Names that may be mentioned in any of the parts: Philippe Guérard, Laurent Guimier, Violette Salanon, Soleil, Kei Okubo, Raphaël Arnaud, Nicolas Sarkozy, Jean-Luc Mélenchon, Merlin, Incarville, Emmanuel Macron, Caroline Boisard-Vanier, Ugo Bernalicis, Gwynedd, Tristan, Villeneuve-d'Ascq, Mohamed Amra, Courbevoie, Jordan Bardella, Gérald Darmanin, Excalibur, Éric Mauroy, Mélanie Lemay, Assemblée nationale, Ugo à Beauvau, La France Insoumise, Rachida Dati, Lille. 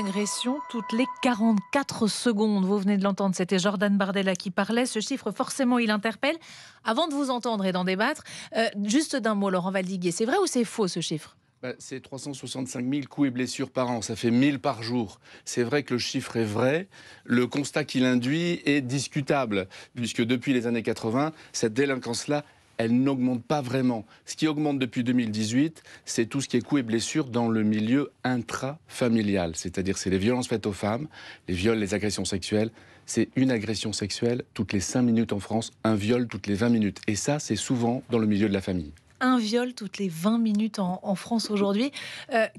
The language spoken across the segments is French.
agression toutes les 44 secondes. Vous venez de l'entendre, c'était Jordan Bardella qui parlait. Ce chiffre, forcément, il interpelle. Avant de vous entendre et d'en débattre, juste d'un mot, Laurent Valdiguié, c'est vrai ou c'est faux ce chiffre ? C'est 365 000 coups et blessures par an, ça fait 1000 par jour. C'est vrai que le chiffre est vrai, le constat qu'il induit est discutable, puisque depuis les années 80, cette délinquance-là, elle n'augmente pas vraiment. Ce qui augmente depuis 2018, c'est tout ce qui est coups et blessures dans le milieu intrafamilial. C'est-à-dire c'est les violences faites aux femmes, les viols, les agressions sexuelles. C'est une agression sexuelle toutes les 5 minutes en France, un viol toutes les 20 minutes. Et ça, c'est souvent dans le milieu de la famille. Un viol toutes les 20 minutes en France aujourd'hui.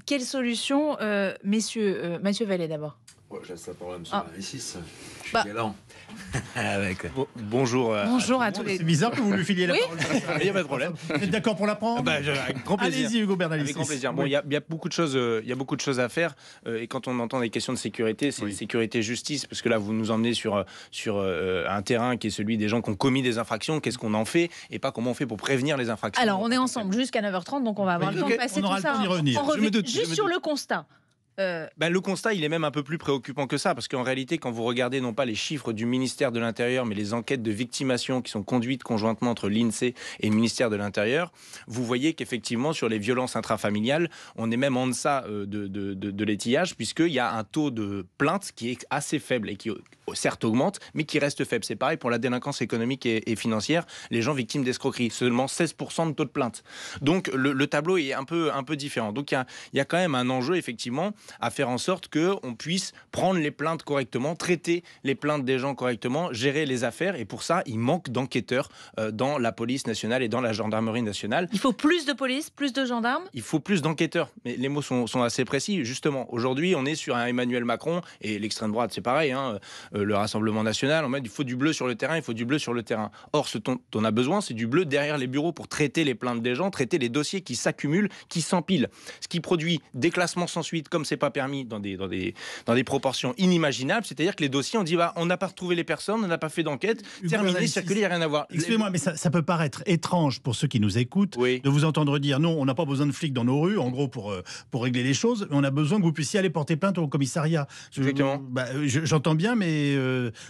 Quelle solution, messieurs, Matthieu Valet d'abord. Je laisse la parole à M. Mélenchon. Je suis galant. Bonjour à tous les... C'est bizarre que vous lui filiez la parole. Il n'y a pas de problème. Vous êtes d'accord pour la prendre? Avec grand plaisir. Allez-y, Ugo Bernalicis. Avec grand plaisir. Bon, il y a beaucoup de choses à faire. Et quand on entend des questions de sécurité, c'est sécurité-justice. Parce que là, vous nous emmenez sur un terrain qui est celui des gens qui ont commis des infractions. Qu'est-ce qu'on en fait? Et pas comment on fait pour prévenir les infractions. Alors, on est ensemble jusqu'à 9h30. Donc, on va avoir le temps de passer tout ça en revue. Juste sur le constat. Le constat, il est même un peu plus préoccupant que ça, parce qu'en réalité, quand vous regardez non pas les chiffres du ministère de l'Intérieur, mais les enquêtes de victimation qui sont conduites conjointement entre l'INSEE et le ministère de l'Intérieur, vous voyez qu'effectivement, sur les violences intrafamiliales, on est même en deçà de l'étillage, puisqu'il y a un taux de plainte qui est assez faible et qui certes augmente, mais qui reste faible. C'est pareil pour la délinquance économique et financière, les gens victimes d'escroquerie, seulement 16% de taux de plainte. Donc le tableau est un peu différent. Donc il y a quand même un enjeu, effectivement, à faire en sorte qu'on puisse prendre les plaintes correctement, traiter les plaintes des gens correctement, gérer les affaires. Et pour ça, il manque d'enquêteurs dans la police nationale et dans la gendarmerie nationale. Il faut plus de police, plus de gendarmes? Il faut plus d'enquêteurs. Mais les mots sont assez précis, justement. Aujourd'hui, on est sur un Emmanuel Macron, et l'extrême droite, c'est pareil, hein, le Rassemblement national, on met, il faut du bleu sur le terrain, il faut du bleu sur le terrain. Or, ce dont on a besoin, c'est du bleu derrière les bureaux pour traiter les plaintes des gens, traiter les dossiers qui s'accumulent, qui s'empilent. Ce qui produit des classements sans suite, comme c'est pas permis dans des proportions inimaginables, c'est-à-dire que les dossiers, on dit on n'a pas retrouvé les personnes, on n'a pas fait d'enquête, terminé, circulé, il n'y a rien à voir. Excusez-moi, mais ça peut paraître étrange pour ceux qui nous écoutent de vous entendre dire non, on n'a pas besoin de flics dans nos rues, en gros pour régler les choses, on a besoin que vous puissiez aller porter plainte au commissariat. Exactement. J'entends bien, mais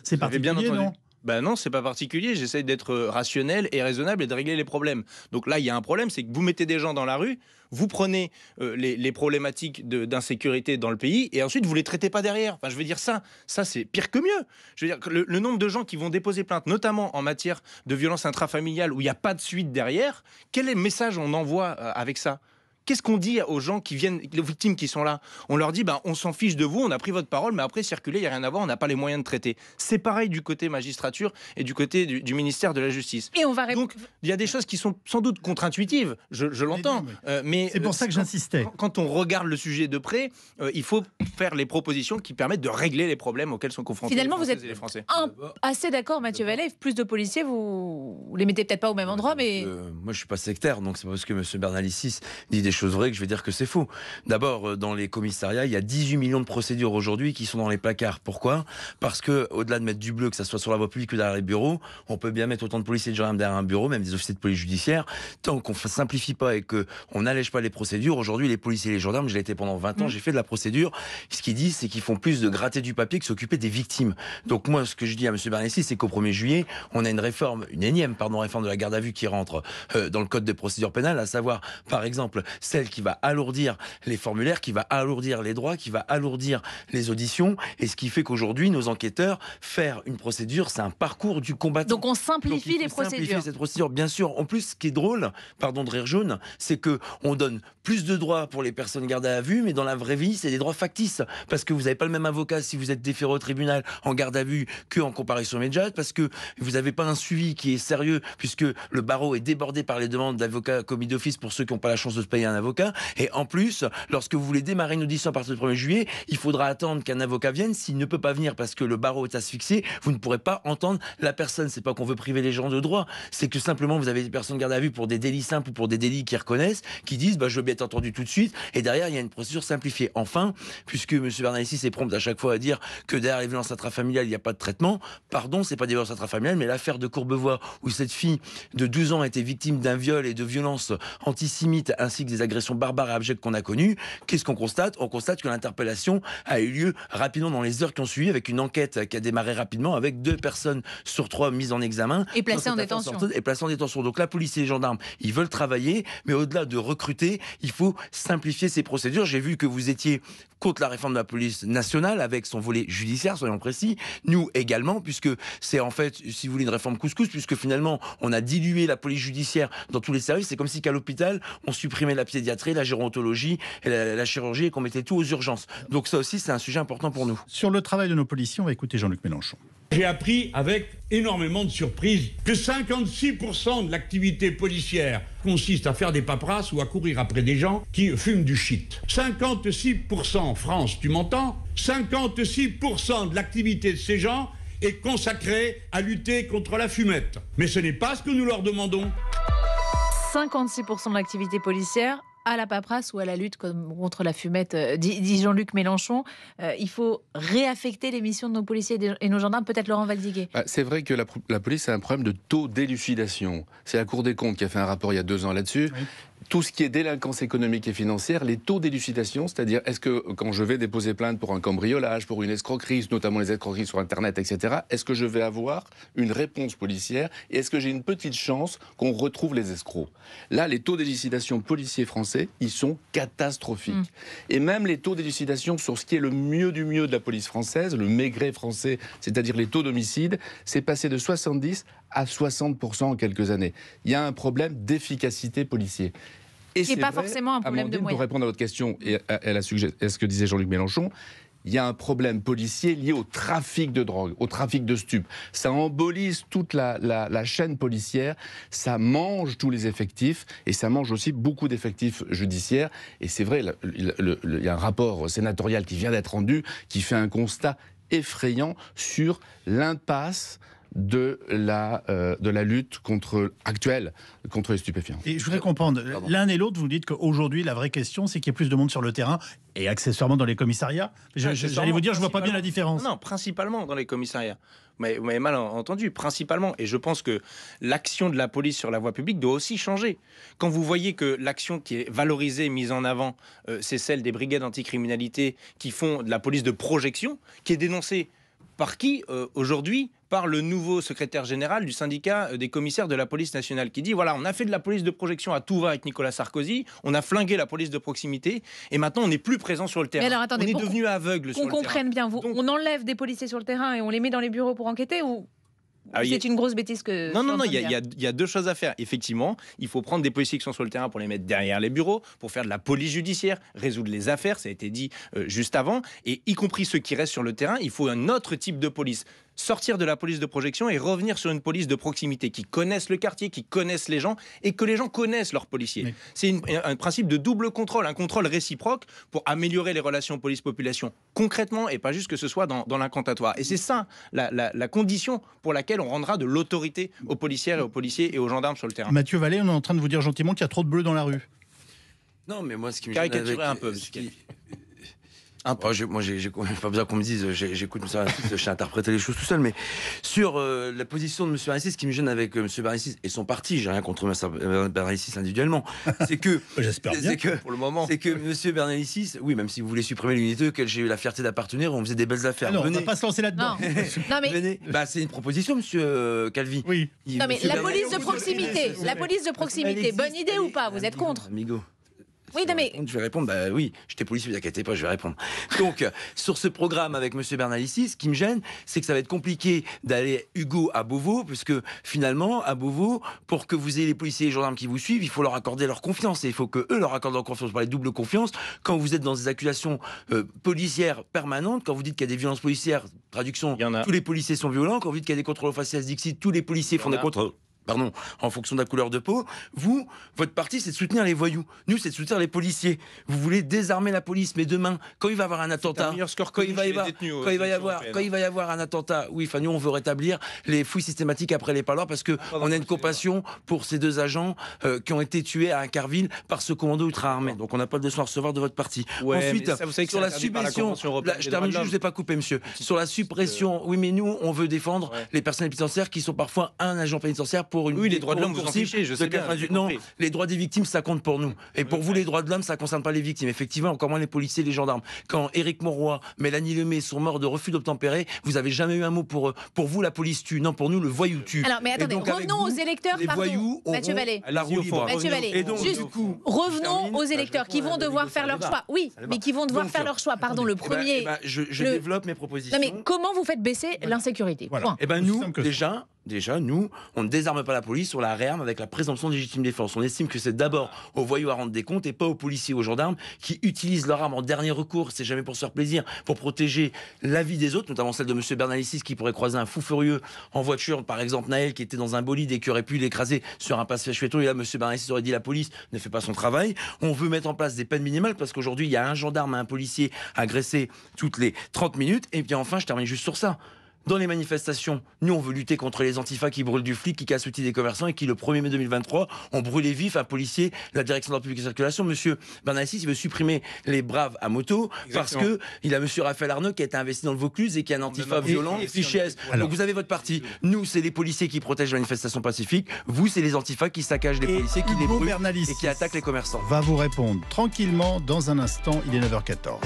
c'est particulier, bien entendu. Non? Ben non, c'est pas particulier, j'essaie d'être rationnel et raisonnable et de régler les problèmes. Donc là, il y a un problème, c'est que vous mettez des gens dans la rue, vous prenez les problématiques d'insécurité dans le pays et ensuite, vous les traitez pas derrière. Enfin, je veux dire, ça c'est pire que mieux. Je veux dire, le nombre de gens qui vont déposer plainte, notamment en matière de violence intrafamiliale où il n'y a pas de suite derrière, quel est le message qu'on envoie avec ça ? Qu'est-ce qu'on dit aux gens qui viennent, les victimes qui sont là? On leur dit, on s'en fiche de vous, on a pris votre parole, mais après, circuler, il n'y a rien à voir, on n'a pas les moyens de traiter. C'est pareil du côté magistrature et du côté du ministère de la Justice. Et on va répondre. Donc, il y a des choses qui sont sans doute contre-intuitives, je l'entends. Mais c'est pour ça que j'insistais. Quand on regarde le sujet de près, il faut faire les propositions qui permettent de régler les problèmes auxquels sont confrontés les Françaises et les Français. Finalement, vous êtes assez d'accord, Matthieu Valet, plus de policiers, vous les mettez peut-être pas au même endroit, mais... Moi, je ne suis pas sectaire, donc c'est pas parce que M. Bernalicis dit des choses vraies que je vais dire que c'est faux. D'abord, dans les commissariats, il y a 18 millions de procédures aujourd'hui qui sont dans les placards. Pourquoi ? Parce que, au-delà de mettre du bleu, que ça soit sur la voie publique ou derrière les bureaux, on peut bien mettre autant de policiers et de gendarmes derrière un bureau, même des officiers de police judiciaire. Tant qu'on ne simplifie pas et qu'on n'allège pas les procédures, aujourd'hui, les policiers et les gendarmes, je l'ai été pendant 20 ans, j'ai fait de la procédure. Ce qu'ils disent, c'est qu'ils font plus de gratter du papier que s'occuper des victimes. Donc, moi, ce que je dis à M. Bernalicis, c'est qu'au 1er juillet, on a une énième réforme de la garde à vue qui rentre dans le code de procédure pénale, à savoir, par exemple, celle qui va alourdir les formulaires, qui va alourdir les droits, qui va alourdir les auditions. Et ce qui fait qu'aujourd'hui, nos enquêteurs, faire une procédure, c'est un parcours du combattant. Donc on simplifie les procédures. On simplifie cette procédure, bien sûr. En plus, ce qui est drôle, pardon de rire jaune, c'est qu'on donne plus de droits pour les personnes gardées à vue, mais dans la vraie vie, c'est des droits factices. Parce que vous n'avez pas le même avocat si vous êtes déféré au tribunal en garde à vue qu'en comparution immédiate, parce que vous n'avez pas un suivi qui est sérieux, puisque le barreau est débordé par les demandes d'avocats commis d'office pour ceux qui n'ont pas la chance de se payer un avocat. Et en plus, lorsque vous voulez démarrer une audition à partir du 1er juillet, il faudra attendre qu'un avocat vienne. S'il ne peut pas venir parce que le barreau est asphyxié, vous ne pourrez pas entendre la personne. C'est pas qu'on veut priver les gens de droit, c'est que simplement vous avez des personnes gardées à vue pour des délits simples ou pour des délits qu'ils reconnaissent, qui disent je veux bien être entendu tout de suite. Et derrière, il y a une procédure simplifiée. Enfin, puisque M. Bernalicis est prompt à chaque fois à dire que derrière les violences intrafamiliales, il n'y a pas de traitement. Pardon, c'est pas des violences intrafamiliales, mais l'affaire de Courbevoie où cette fille de 12 ans a été victime d'un viol et de violences antisémites ainsi que des les agressions barbares et abjectes qu'on a connues, qu'est-ce qu'on constate? On constate que l'interpellation a eu lieu rapidement dans les heures qui ont suivi, avec une enquête qui a démarré rapidement, avec 2 personnes sur 3 mises en examen. Et placées en détention. Et placées en détention. Donc la police et les gendarmes, ils veulent travailler, mais au-delà de recruter, il faut simplifier ces procédures. J'ai vu que vous étiez contre la réforme de la police nationale, avec son volet judiciaire, soyons précis. Nous également, puisque c'est en fait, si vous voulez, une réforme couscous, puisque finalement, on a dilué la police judiciaire dans tous les services. C'est comme si qu'à l'hôpital, on supprimait la pédiatrie, la gérontologie, et la chirurgie, et qu'on mettait tout aux urgences. Donc ça aussi, c'est un sujet important pour nous. Sur le travail de nos policiers, on va écouter Jean-Luc Mélenchon. J'ai appris avec énormément de surprise que 56% de l'activité policière consiste à faire des paperasses ou à courir après des gens qui fument du shit. 56%, France, tu m'entends? 56% de l'activité de ces gens est consacrée à lutter contre la fumette. Mais ce n'est pas ce que nous leur demandons. 56% de l'activité policière à la paperasse ou à la lutte contre la fumette, dit Jean-Luc Mélenchon. Il faut réaffecter les missions de nos policiers et nos gendarmes, peut-être Laurent Valdiguié. C'est vrai que la police a un problème de taux d'élucidation. C'est la Cour des comptes qui a fait un rapport il y a 2 ans là-dessus. Oui. Tout ce qui est délinquance économique et financière, les taux d'élucidation, c'est-à-dire est-ce que quand je vais déposer plainte pour un cambriolage, pour une escroquerie, notamment les escroqueries sur Internet, etc., est-ce que je vais avoir une réponse policière et est-ce que j'ai une petite chance qu'on retrouve les escrocs? Là, les taux d'élucidation policiers français, ils sont catastrophiques. Et même les taux d'élucidation sur ce qui est le mieux du mieux de la police française, le maigret français, c'est-à-dire les taux d'homicide, c'est passé de 70 à 60% en quelques années. Il y a un problème d'efficacité policière. Et c'est pas vrai, forcément un problème Amandine, de moyens. Pour répondre à votre question et à ce que disait Jean-Luc Mélenchon, il y a un problème policier lié au trafic de drogue, au trafic de stupes. Ça embolise toute la chaîne policière, ça mange tous les effectifs et ça mange aussi beaucoup d'effectifs judiciaires. Et c'est vrai, il y a un rapport sénatorial qui vient d'être rendu qui fait un constat effrayant sur l'impasse de la lutte actuelle contre les stupéfiants. Et je voudrais comprendre, l'un et l'autre, vous dites qu'aujourd'hui, la vraie question, c'est qu'il y ait plus de monde sur le terrain et accessoirement dans les commissariats. J'allais vous dire, je ne vois pas bien la différence. Non, principalement dans les commissariats. Mais vous m'avez mal entendu, principalement. Et je pense que l'action de la police sur la voie publique doit aussi changer. Quand vous voyez que l'action qui est valorisée, mise en avant, c'est celle des brigades anticriminalité qui font de la police de projection, qui est dénoncée par qui aujourd'hui? Par le nouveau secrétaire général du syndicat des commissaires de la police nationale qui dit voilà, on a fait de la police de projection à tout va avec Nicolas Sarkozy, on a flingué la police de proximité et maintenant on n'est plus présent sur le terrain. Alors, attendez, on est devenu aveugle sur le terrain. Qu'on comprenne bien, on enlève des policiers sur le terrain et on les met dans les bureaux pour enquêter ou... C'est une grosse bêtise que... Non, il y a 2 choses à faire. Effectivement, il faut prendre des policiers qui sont sur le terrain pour les mettre derrière les bureaux, pour faire de la police judiciaire, résoudre les affaires, ça a été dit juste avant, et y compris ceux qui restent sur le terrain, il faut un autre type de police. Sortir de la police de projection et revenir sur une police de proximité, qui connaissent le quartier, qui connaissent les gens, et que les gens connaissent leurs policiers. Mais... C'est un principe de double contrôle, un contrôle réciproque pour améliorer les relations police-population, concrètement, et pas juste que ce soit dans l'incantatoire. Et c'est ça, la condition pour laquelle on rendra de l'autorité aux policières et aux policiers et aux gendarmes sur le terrain. Matthieu Valet, on est en train de vous dire gentiment qu'il y a trop de bleus dans la rue. Non, mais moi, ce qui me caricaturer un peu. Moi, j'ai pas besoin qu'on me dise, j'écoute M. Bernalicis, j'ai interprété les choses tout seul, mais sur la position de M. Bernalicis, ce qui me gêne avec M. Bernalicis et son parti, j'ai rien contre M. Bernalicis individuellement, c'est que. J'espère bien, pour le moment. C'est que M. Bernalicis, oui, même si vous voulez supprimer l'unité auquel j'ai eu la fierté d'appartenir, on faisait des belles affaires. Non, on va pas se lancer là-dedans. Non, mais. Bah, c'est une proposition, M. Calvi. Oui. Non, mais la police de proximité, bonne idée ou pas, vous êtes contre? Amigo. Oui, mais... Je vais répondre, bah oui, j'étais policier, ne vous inquiétez pas, je vais répondre. Donc, sur ce programme avec M. Bernalicis, ce qui me gêne, c'est que ça va être compliqué d'aller Hugo à Beauvau, puisque finalement, à Beauvau, pour que vous ayez les policiers et les gendarmes qui vous suivent, il faut leur accorder leur confiance, et il faut qu'eux leur accordent leur confiance. Vous parlez de double confiance, quand vous êtes dans des accusations policières permanentes, quand vous dites qu'il y a des violences policières, traduction, tous les policiers sont violents, quand vous dites qu'il y a des contrôles faciès dixit, tous les policiers font des contrôles... Pardon, en fonction de la couleur de peau, vous, votre parti, c'est de soutenir les voyous. Nous, c'est de soutenir les policiers. Vous voulez désarmer la police, mais demain, quand il va y avoir un attentat, quand il va y avoir un attentat, oui, enfin, nous, on veut rétablir les fouilles systématiques après les parloirs parce que on a une compassion pour ces 2 agents qui ont été tués à Incarville par ce commando ultra-armé. Donc, on n'a pas de leçon à recevoir de votre parti. Ouais, ensuite, ça, vous savez que sur la suppression, je termine juste, je ne vous ai pas coupé, monsieur. Sur la suppression, oui, mais nous, on veut défendre les personnels pénitentiaires qui sont parfois un agent pénitentiaire pour une... Oui, les droits de l'homme, vous en fichez, je sais bien. Non, les droits des victimes, ça compte pour nous. Et pour vous, les droits de l'homme, ça ne concerne pas les victimes. Effectivement, encore moins les policiers, les gendarmes. Quand Éric Mauroy, Mélanie Lemay sont morts de refus d'obtempérer, vous n'avez jamais eu un mot pour eux. Pour vous, la police tue. Non, pour nous, le voyou tue. Alors, mais attendez, revenons aux électeurs, pardon, Matthieu Valet. Matthieu Valet, juste, revenons aux électeurs qui vont devoir faire leur choix. Oui, mais qui vont devoir faire leur choix. Pardon, le premier... Je développe mes propositions. Non, mais comment vous faites baisser l'insécurité? Eh bien, nous, déjà... Déjà, nous, on ne désarme pas la police, on la réarme avec la présomption de légitime défense. On estime que c'est d'abord aux voyous à rendre des comptes et pas aux policiers ou aux gendarmes qui utilisent leur arme en dernier recours, c'est jamais pour se faire plaisir, pour protéger la vie des autres, notamment celle de M. Bernalicis qui pourrait croiser un fou furieux en voiture, par exemple Naël qui était dans un bolide et qui aurait pu l'écraser sur un passage piéton. Et là, M. Bernalicis aurait dit la police ne fait pas son travail. On veut mettre en place des peines minimales parce qu'aujourd'hui, il y a un gendarme et un policier agressé toutes les 30 minutes. Et bien enfin, je termine juste sur ça. Dans les manifestations, nous on veut lutter contre les antifas qui brûlent du flic, qui cassent l'outil des commerçants et qui le 1er mai 2023 ont brûlé vif un policier, la direction de la publique de circulation. Monsieur Bernalicis, il veut supprimer les braves à moto. Exactement. Parce qu'il a monsieur Raphaël Arnaud qui a été investi dans le Vaucluse et qui est un antifa violent et fichesse. Donc vous avez votre parti. Nous, c'est les policiers qui protègent les manifestations pacifiques. Vous, c'est les antifas qui saccagent les policiers, qui les brûlent et qui attaquent les commerçants. Va vous répondre tranquillement dans un instant. Il est 9h14.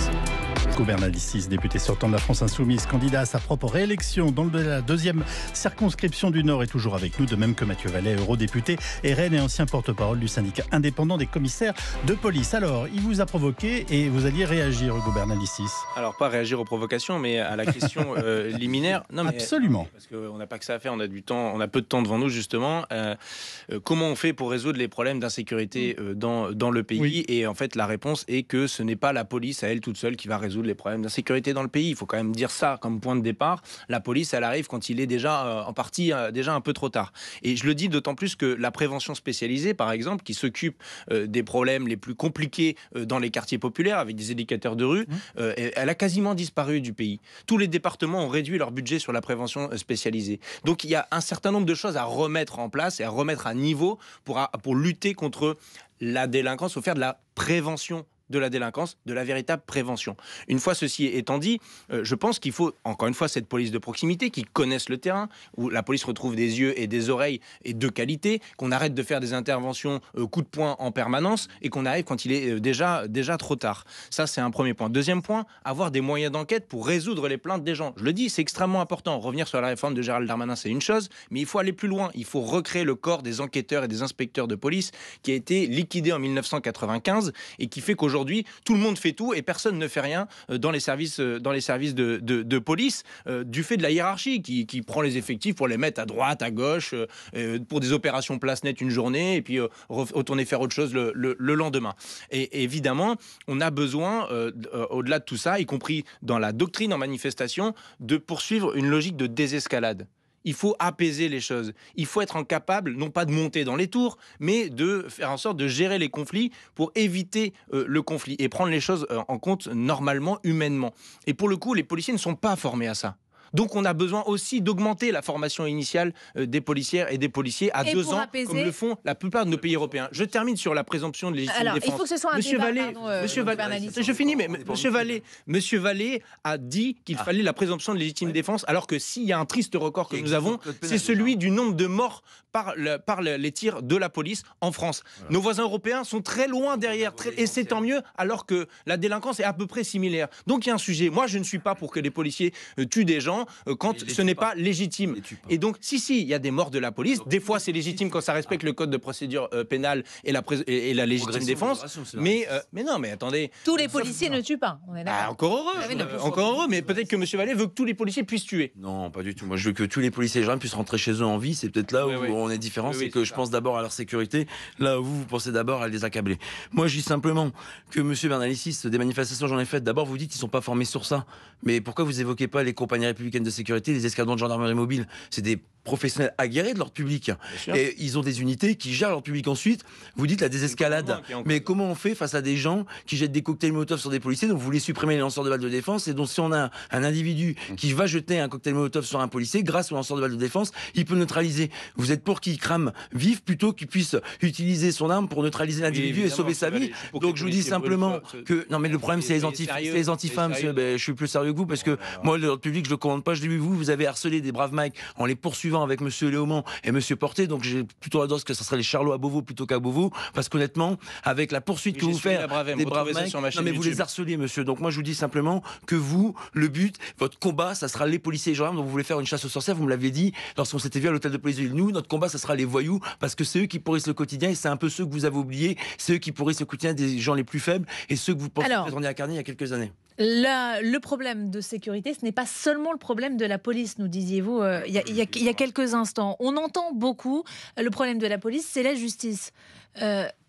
Ugo Bernalicis, député sortant de la France Insoumise, candidat à sa propre réélection dans la deuxième circonscription du Nord, est toujours avec nous, de même que Matthieu Valet, eurodéputé et RN et ancien porte-parole du syndicat indépendant des commissaires de police. Alors, il vous a provoqué et vous alliez réagir, Ugo Bernalicis. Alors, pas réagir aux provocations, mais à la question liminaire. Non, mais, absolument. Parce qu'on n'a pas que ça à faire, on a du temps, on a peu de temps devant nous, justement. Comment on fait pour résoudre les problèmes d'insécurité dans le pays? Oui. Et en fait, la réponse est que ce n'est pas la police à elle toute seule qui va résoudre les problèmes d'insécurité dans le pays. Il faut quand même dire ça comme point de départ. La police, elle arrive quand il est déjà en partie déjà un peu trop tard. Et je le dis d'autant plus que la prévention spécialisée, par exemple, qui s'occupe des problèmes les plus compliqués dans les quartiers populaires, avec des éducateurs de rue, elle a quasiment disparu du pays. Tous les départements ont réduit leur budget sur la prévention spécialisée. Donc il y a un certain nombre de choses à remettre en place et à remettre à niveau pour lutter contre la délinquance, faut faire de la prévention de la délinquance, de la véritable prévention. Une fois ceci étant dit, je pense qu'il faut, encore une fois, cette police de proximité qui connaisse le terrain, où la police retrouve des yeux et des oreilles et de qualité, qu'on arrête de faire des interventions coup de poing en permanence et qu'on arrive quand il est déjà trop tard. Ça, c'est un premier point. Deuxième point, avoir des moyens d'enquête pour résoudre les plaintes des gens. Je le dis, c'est extrêmement important. Revenir sur la réforme de Gérald Darmanin, c'est une chose, mais il faut aller plus loin. Il faut recréer le corps des enquêteurs et des inspecteurs de police qui a été liquidé en 1995 et qui fait qu'aujourd'hui, tout le monde fait tout et personne ne fait rien dans les services de police du fait de la hiérarchie qui prend les effectifs pour les mettre à droite, à gauche, pour des opérations place nette une journée et puis retourner faire autre chose le lendemain. Et évidemment, on a besoin, au-delà de tout ça, y compris dans la doctrine en manifestation, de poursuivre une logique de désescalade. Il faut apaiser les choses. Il faut être capable, non pas de monter dans les tours, mais de faire en sorte de gérer les conflits pour éviter le conflit et prendre les choses en compte normalement, humainement. Et pour le coup, les policiers ne sont pas formés à ça. Donc on a besoin aussi d'augmenter la formation initiale des policières et des policiers à 2 ans, comme le font la plupart de nos pays européens. Je termine sur la présomption de légitime défense. Il faut que ce soit un débat, pardon, je finis, mais Monsieur Valet a dit qu'il fallait la présomption de légitime défense, alors que s'il y a un triste record que nous avons, c'est celui du nombre de morts par les tirs de la police en France. Voilà. Nos voisins européens sont très loin derrière, et c'est tant mieux, alors que la délinquance est à peu près similaire. Donc il y a un sujet. Moi, je ne suis pas pour que les policiers tuent des gens quand ce n'est pas légitime. Et donc, si, il y a des morts de la police. Des fois, c'est légitime quand ça respecte le code de procédure pénale et la légitime défense. Mais non, mais attendez. Tous les policiers ne tuent pas. On est d'accord. Encore heureux, mais peut-être que M. Valet veut que tous les policiers puissent tuer. Non, pas du tout. Moi, je veux que tous les policiers et les gendarmes puissent rentrer chez eux en vie. C'est peut-être là où on est différent. C'est que je pense d'abord à leur sécurité. Là où vous pensez d'abord à les accabler. Moi, je dis simplement que M. Bernalicis, des manifestations, j'en ai faites. D'abord, vous dites qu'ils ne sont pas formés sur ça. Mais pourquoi vous évoquez pas les compagnies républicaines de sécurité, les escadrons de gendarmerie mobile? C'est des professionnels aguerris de leur public. Et ils ont des unités qui gèrent leur public ensuite. Vous dites la désescalade. Mais comment on fait face à des gens qui jettent des cocktails Molotov sur des policiers? Donc vous voulez supprimer les lanceurs de balles de défense. Et donc si on a un individu qui va jeter un cocktail Molotov sur un policier, grâce aux lanceurs de balles de défense, il peut neutraliser. Vous êtes pour qu'il crame vif plutôt qu'il puisse utiliser son arme pour neutraliser l'individu et sauver sa vie. Donc je vous dis simplement que... Non mais le problème c'est les antifemmes. Je suis plus sérieux que vous parce que moi le public je le commande pas. Je dis vous, vous avez harcelé des braves mecs en les poursuivant suivant avec M. Léaumont et M. Porté, donc j'ai plutôt l'adresse que ça serait les Charlots à Beauvau plutôt qu'à Beauvaux, parce qu'honnêtement, avec la poursuite que vous faites des braves mecs, vous les harcelez, monsieur. Donc moi, je vous dis simplement que vous, le but, votre combat, ça sera les policiers et les gendarmes dont vous voulez faire une chasse aux sorcières, vous me l'aviez dit lorsqu'on s'était vu à l'hôtel de police de Lille. Nous, notre combat, ça sera les voyous, parce que c'est eux qui pourrissent le quotidien, et c'est un peu ceux que vous avez oubliés, c'est eux qui pourrissent le quotidien des gens les plus faibles, et ceux que vous pensez retourner à Carny il y a quelques années. Le problème de sécurité, ce n'est pas seulement le problème de la police, nous disiez-vous il y a quelques instants. On entend beaucoup le problème de la police, c'est la justice.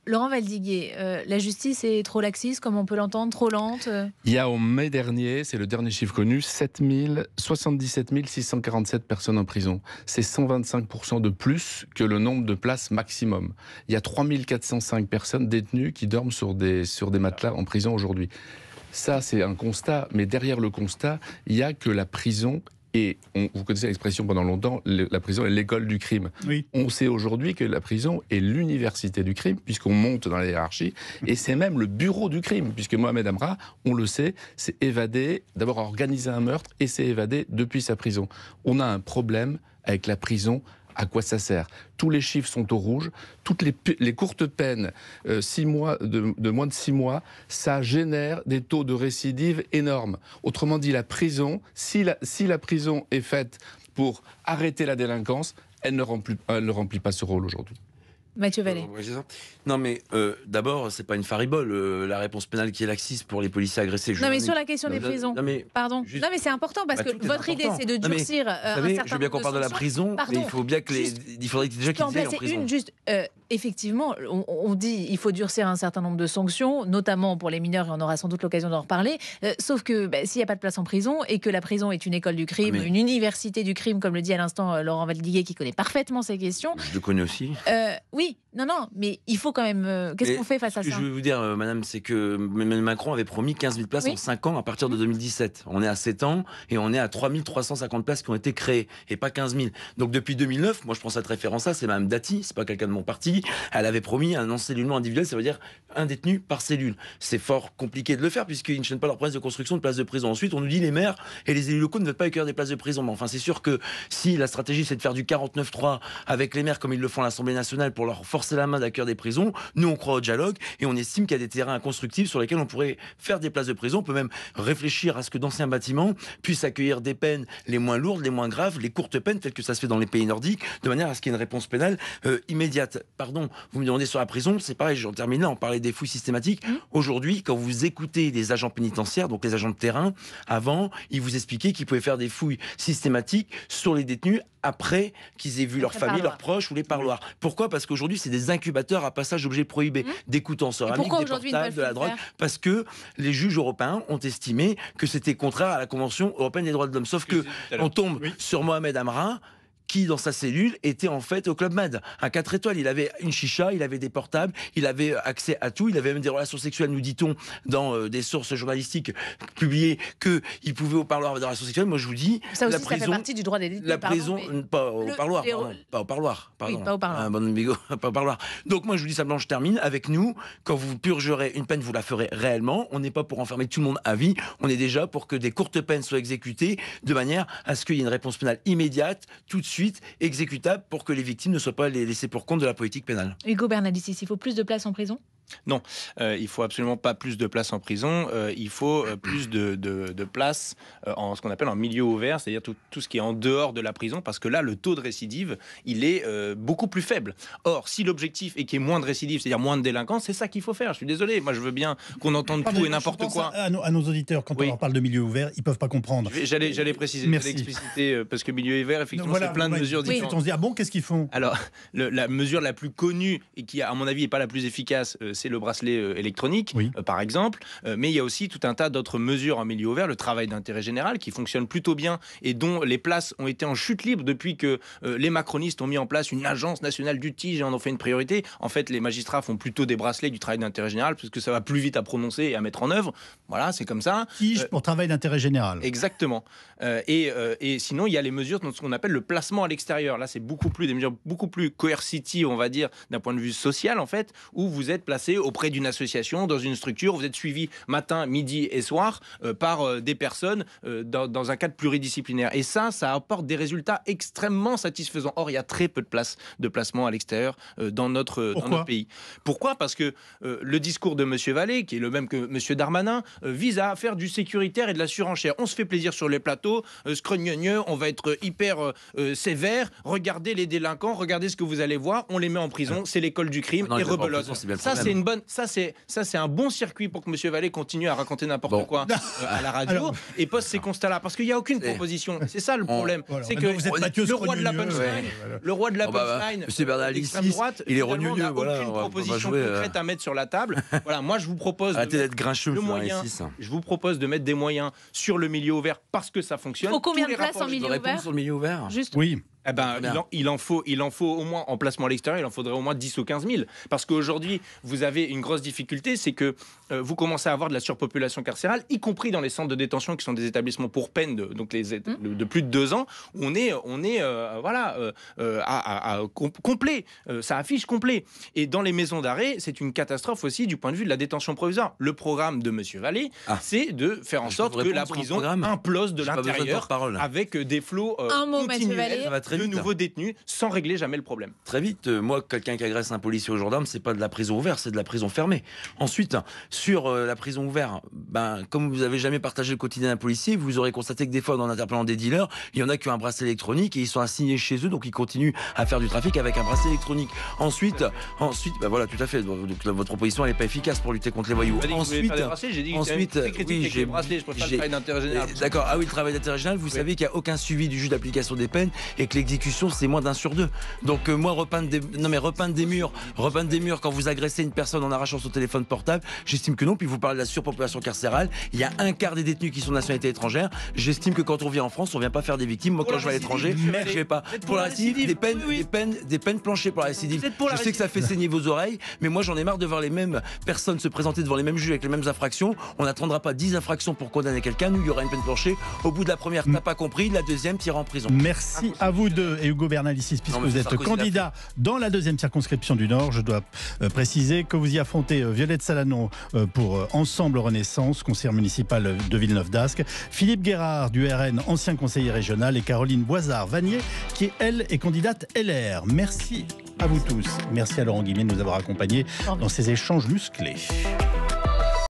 Laurent Valdiguié, la justice est trop laxiste, comme on peut l'entendre, trop lente. Il y a en mai dernier, c'est le dernier chiffre connu, 77 647 personnes en prison. C'est 125% de plus que le nombre de places maximum. Il y a 3405 personnes détenues qui dorment sur des matelas en prison aujourd'hui. Ça, c'est un constat, mais derrière le constat, il n'y a que la prison. Et vous connaissez l'expression pendant longtemps, la prison est l'école du crime. Oui. On sait aujourd'hui que la prison est l'université du crime, puisqu'on monte dans la hiérarchie, et c'est même le bureau du crime, puisque Mohamed Amra, on le sait, s'est évadé, d'abord organisé un meurtre, et s'est évadé depuis sa prison. On a un problème avec la prison. À quoi ça sert? Tous les chiffres sont au rouge, toutes les courtes peines, 6 mois, de moins de 6 mois, ça génère des taux de récidive énormes. Autrement dit, la prison, si la prison est faite pour arrêter la délinquance, elle ne remplit pas ce rôle aujourd'hui. Matthieu Valet. Non mais d'abord, c'est pas une faribole la réponse pénale qui est laxiste pour les policiers agressés. Non mais sur la question des prisons. Pardon. Non mais c'est important parce que votre idée c'est de durcir un certain nombre de sanctions. Je veux bien qu'on parle de la prison, mais il faut bien que il faudrait déjà qu'ils aillent en prison. Effectivement, on dit il faut durcir un certain nombre de sanctions, notamment pour les mineurs, et on aura sans doute l'occasion d'en reparler. Sauf que s'il n'y a pas de place en prison et que la prison est une école du crime, une université du crime, comme le dit à l'instant Laurent Valdiguié qui connaît parfaitement ces questions. Je le connais aussi. Oui, non, mais il faut quand même... Qu'est-ce qu'on fait face à ça? Ce que je veux vous dire, madame, c'est que Emmanuel Macron avait promis 15 000 places en 5 ans à partir de 2017. On est à 7 ans et on est à 3 350 places qui ont été créées et pas 15 000. Donc depuis 2009, moi je prends cette référence-là, c'est madame Dati, c'est pas quelqu'un de mon parti, elle avait promis un encellulement individuel, ça veut dire un détenu par cellule. C'est fort compliqué de le faire puisqu'ils ne tiennent pas leur promesse de construction de places de prison. Ensuite, on nous dit les maires et les élus locaux ne veulent pas accueillir des places de prison. Mais enfin, c'est sûr que si la stratégie c'est de faire du 49-3 avec les maires comme ils le font à l'Assemblée nationale pour leur forcer la main d'accueil des prisons, nous on croit au dialogue et on estime qu'il y a des terrains inconstructibles sur lesquels on pourrait faire des places de prison. On peut même réfléchir à ce que d'anciens bâtiments puissent accueillir des peines les moins lourdes, les moins graves, les courtes peines telles que ça se fait dans les pays nordiques, de manière à ce qu'il y ait une réponse pénale immédiate. Pardon, vous me demandez sur la prison, c'est pareil, j'en termine là, on parlait des fouilles systématiques. Aujourd'hui, quand vous écoutez des agents pénitentiaires, donc les agents de terrain, avant, ils vous expliquaient qu'ils pouvaient faire des fouilles systématiques sur les détenus après qu'ils aient vu leur famille, leurs proches ou les parloirs. Pourquoi? Parce qu'aujourd'hui, c'est des incubateurs à passage d'objets prohibés, des coups en céramique, des portables, de la drogue, parce que les juges européens ont estimé que c'était contraire à la Convention européenne des droits de l'homme. Sauf que on tombe sur Mohamed Amra, qui, dans sa cellule, était en fait au Club Med, un 4 étoiles. Il avait une chicha, il avait des portables, il avait accès à tout, il avait même des relations sexuelles, nous dit-on, dans des sources journalistiques publiées, qu'il pouvait au parloir avoir des relations sexuelles. Moi, je vous dis... Ça aussi, la prison, ça fait partie du droit des détenus. La prison, pas au parloir. Pas au parloir, pardon. Oui, pas au parloir. Pas au parloir. Donc, moi, je vous dis simplement, je termine, avec nous, quand vous purgerez une peine, vous la ferez réellement. On n'est pas pour enfermer tout le monde à vie. On est déjà pour que des courtes peines soient exécutées, de manière à ce qu'il y ait une réponse pénale immédiate, tout de suite, exécutable pour que les victimes ne soient pas laissées pour compte de la politique pénale. Ugo Bernalicis, il faut plus de places en prison ? Non, il ne faut absolument pas plus de places en prison, il faut plus de places en ce qu'on appelle en milieu ouvert, c'est-à-dire tout ce qui est en dehors de la prison, parce que là, le taux de récidive, il est beaucoup plus faible. Or, si l'objectif est qu'il y ait moins de récidive, c'est-à-dire moins de délinquance, c'est ça qu'il faut faire. Je suis désolé, moi je veux bien qu'on entende tout et n'importe quoi. À nos auditeurs, quand on leur parle de milieu ouvert, ils ne peuvent pas comprendre. J'allais préciser, l'expliciter, parce que milieu ouvert, effectivement, c'est plein de mesures différentes. On se dit, ah bon, qu'est-ce qu'ils font? Alors, la mesure la plus connue, et qui, à mon avis, n'est pas la plus efficace, c'est le bracelet électronique, par exemple. Mais il y a aussi tout un tas d'autres mesures en milieu ouvert, le travail d'intérêt général, qui fonctionne plutôt bien et dont les places ont été en chute libre depuis que les macronistes ont mis en place une agence nationale du TIG et en ont fait une priorité. En fait, les magistrats font plutôt des bracelets du travail d'intérêt général parce que ça va plus vite à prononcer et à mettre en œuvre. Voilà, c'est comme ça. TIG pour travail d'intérêt général. Exactement. Et sinon, il y a les mesures de ce qu'on appelle le placement à l'extérieur. Là, c'est beaucoup plus des mesures beaucoup plus coercitives, on va dire, d'un point de vue social, en fait, où vous êtes placé passer auprès d'une association, dans une structure. Vous êtes suivi matin, midi et soir par des personnes dans un cadre pluridisciplinaire. Et ça apporte des résultats extrêmement satisfaisants. Or, il y a très peu de places de placement à l'extérieur dans notre pays. Pourquoi ? Parce que le discours de M. Valet, qui est le même que M. Darmanin, vise à faire du sécuritaire et de la surenchère. On se fait plaisir sur les plateaux, scrogneugneux, on va être hyper sévère, regardez les délinquants, regardez ce que vous allez voir, on les met en prison, c'est l'école du crime, et rebelote. Ça, c'est un bon circuit pour que M. Valet continue à raconter n'importe quoi à la radio et poste ces constats-là. Parce qu'il n'y a aucune proposition. C'est ça le problème. C'est que vous êtes Matthieu, le roi de la punchline, le roi de la punchline, l'extrême droite, il est renueux. Aucune proposition concrète à mettre sur la table. Voilà, moi je vous propose de mettre des moyens sur le milieu ouvert parce que ça fonctionne. Il faut combien de places en milieu ouvert ? Sur le milieu ouvert ? Juste. Oui. Eh ben, il en faut au moins, en placement à l'extérieur, il en faudrait au moins 10 ou 15 000. Parce qu'aujourd'hui, vous avez une grosse difficulté, c'est que vous commencez à avoir de la surpopulation carcérale, y compris dans les centres de détention qui sont des établissements pour peine de plus de 2 ans. On est complet. Ça affiche complet. Et dans les maisons d'arrêt, c'est une catastrophe aussi du point de vue de la détention provisoire. Le programme de M. Valet, c'est de faire en sorte que la prison implose de l'intérieur avec des flots continuels. De nouveaux détenus sans régler jamais le problème. Très vite, moi, quelqu'un qui agresse un policier ou gendarme, c'est pas de la prison ouverte, c'est de la prison fermée. Ensuite, sur la prison ouverte, comme vous n'avez jamais partagé le quotidien d'un policier, vous aurez constaté que des fois, en interpellant des dealers, il y en a qui ont un bracelet électronique et ils sont assignés chez eux, donc ils continuent à faire du trafic avec un bracelet électronique. Ensuite, voilà, tout à fait. Donc votre proposition, elle n'est pas efficace pour lutter contre les voyous. Ensuite, d'accord. Ah oui, le travail d'intérêt général. Vous savez qu'il n'y a aucun suivi du juge d'application des peines et que l'exécution, c'est moins d'1 sur 2. Donc moi, repeindre des murs quand vous agressez une personne en arrachant son téléphone portable, j'estime que non. Puis vous parlez de la surpopulation carcérale. Il y a 1/4 des détenus qui sont de nationalité étrangère. J'estime que quand on vient en France, on vient pas faire des victimes. Moi, quand je vais à l'étranger, je vais pas. Pour la récidive, des peines planchées pour la récidive. Je sais que ça fait saigner vos oreilles, mais moi, j'en ai marre de voir les mêmes personnes se présenter devant les mêmes juges avec les mêmes infractions. On n'attendra pas 10 infractions pour condamner quelqu'un. Nous, il y aura une peine planchée. Au bout de la première, t'as pas compris. La deuxième, t'iras en prison. Merci à vous deux et Ugo Bernalicis, puisque vous êtes Sarkozy candidat dans la 2e circonscription du Nord. Je dois préciser que vous y affrontez Violette Salanon pour Ensemble Renaissance, conseillère municipale de Villeneuve-d'Ascq, Philippe Guérard du RN, ancien conseiller régional, et Caroline Boisard-Vanier, qui elle est candidate LR. Merci à vous tous. Merci à Laurent Guimier de nous avoir accompagnés dans ces échanges musclés.